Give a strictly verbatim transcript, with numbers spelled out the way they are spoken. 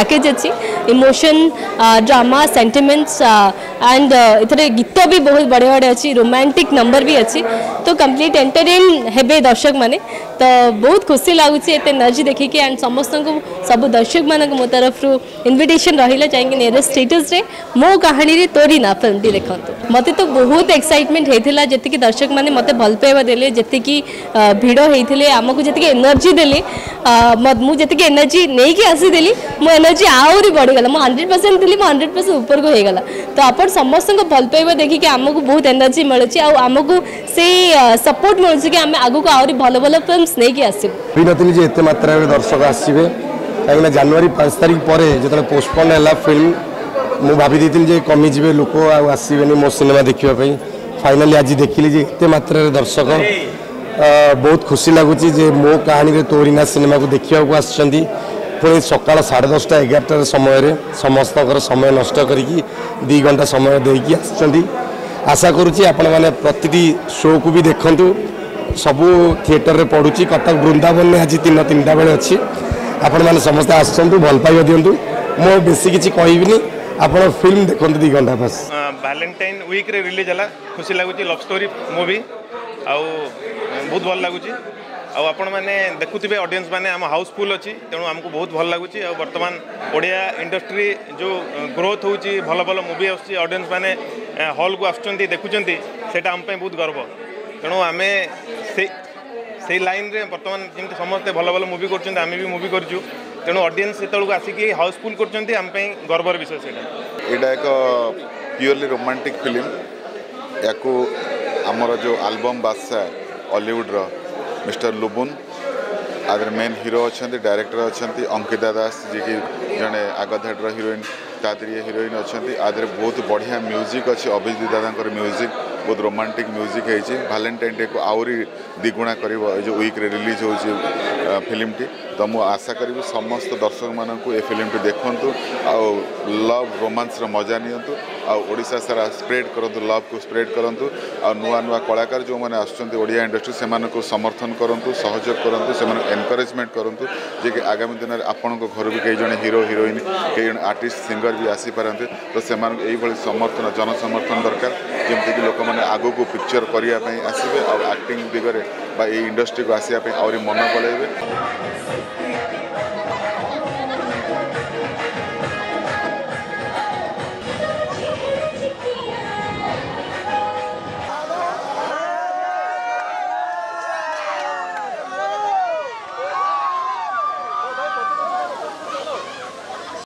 Package अच्छी emotion drama sentiments and इतने गीत भी बहुत बढ़िया बढ़िया अच्छी रोमांटिक नंबर भी अच्छी तो कंप्लीट एंटरटेन हे दर्शक मैंने तो बहुत खुशी लगुच एत एनर्जी देखिकी एंड समस्त सब दर्शक मानक मो तरफ इनविटेशन रहा चाहिए स्टेटस रे मो कहानी तोरी ना फिल्म टी देखते मत तो बहुत एक्साइटमेंट होता जी दर्शक मैंने मत भल पाइबा देले जी भिड़ होते आमको जी एनर्जी देले मुझे एनर्जी नहीं कि आसीदेली मो एनर्जी आहरी बढ़ीगला मुझे हंड्रेड परसेंट थी हंड्रेड परसेंट उपरको होगा तो आप समस्त भल पाइबा देखिक आमको बहुत एनर्जी मिलूँ आमको से सपोर्ट मिलूँ कि आम आगे आहरी भल भल फिल्म नहीं कि आसनी जी एत मात्रा दर्शक आसवे कहीं जनवरी पाँच तारिख पर जो पोस्टपोन है फिल्म मुझे भाई कमिजे लोक आसबे मो सिनेमा देखापी फाइनाली आज देखिली जी एत मात्रा दर्शक बहुत खुशी लगुच मो कहानी तोरीना सिनेमा को देखा को आस पुणी सका साढ़े दसटा एगारटार समय समस्त समय नष्ट करी दी घंटा समय देकी आशा करुँच आपने प्रति शो को भी देखूँ सबू थिएटर रे पड़ू कटक वृंदावन में आज दिन तीन टा बेले अच्छी आपण मैंने समस्त आसतु भल पाइबा दिंतु मो बेसी किसी कहबी आप फिल्म देखते दी घंटा बस वैलेंटाइन वीक रे रिलीज है खुशी लगुच लव स्टोरी मूवी आउ बहुत भल लगुच आपण मैंने देखुवे ऑडियंस मैंने आम हाउसफुल अच्छी तेणु आमको बहुत भल लगुच बर्तमान ओडिया इंडस्ट्री जो ग्रोथ होची भल भल मूवी ऑडियंस मैंने हॉल को आसुँच देखुं से आमपाई बहुत गर्व तेणु आम से लाइन रे बर्तमान जमी समस्ते भल भल मूवी करें आम भी मूवी करूँ तेणु ऑडियंस से आसिक हाउसफुल करमपाई गर्वर विषय से यहाँ एक प्योरली रोमांटिक फिल्म या आमर जो आलबम बादशाह हॉलीवुड्र मिस्टर लुबुन आदर मेन हीरो अच्छा डायरेक्टर अच्छा अंकिता दास जी की जड़े आगधाटर हिरोइन तादरी हिरोइन अच्छा आदर बहुत बढ़िया म्यूजिक अच्छी अभिजीत दादा म्यूजिक बहुत रोमांटिक म्यूजिक है वैलेंटाइन डे को आहरी दिगुणा कर जो वीक्रे रिलीज हो फिल्म टी तो मुझे आशा करी समस्त दर्शक मानू ये फिल्म टी देखु लव रोमांस मजा नियंतु ओडिशा सारा स्प्रेड करूँ लव को स्प्रेड करूँ आ नुआ नुआ कलाकार जो मैंने ओडिया इंडस्ट्री से मानू समर्थन करूँ सहयोग करूँ से एनकरेजमेंट करूँ जे कि आगामी दिन में आपण घर भी कई जन हीरो हिरोइन कई जन आर्टिस्ट सिंगर भी आसीपारे तो से समर्थन जनसमर्थन दरकार जमती कि लोक मैंने आग को पिक्चर करने आसबे आक्टिंग दिगरे इंडस्ट्री को आसपा आहरी मन पड़े।